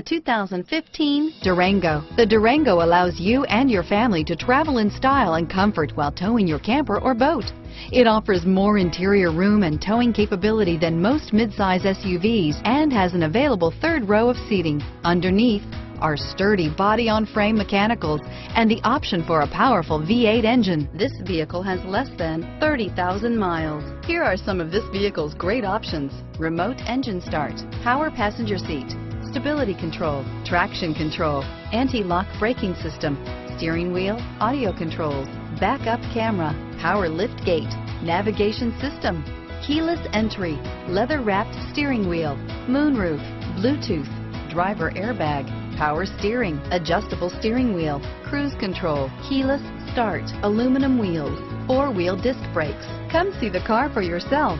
The 2015 Durango. The Durango allows you and your family to travel in style and comfort while towing your camper or boat. It offers more interior room and towing capability than most midsize SUVs and has an available third row of seating. Underneath are sturdy body-on-frame mechanicals and the option for a powerful V8 engine. This vehicle has less than 30,000 miles. Here are some of this vehicle's great options: remote engine start, power passenger seat, stability control, traction control, anti-lock braking system, steering wheel audio controls, backup camera, power lift gate, navigation system, keyless entry, leather-wrapped steering wheel, moonroof, Bluetooth, driver airbag, power steering, adjustable steering wheel, cruise control, keyless start, aluminum wheels, four-wheel disc brakes. Come see the car for yourself.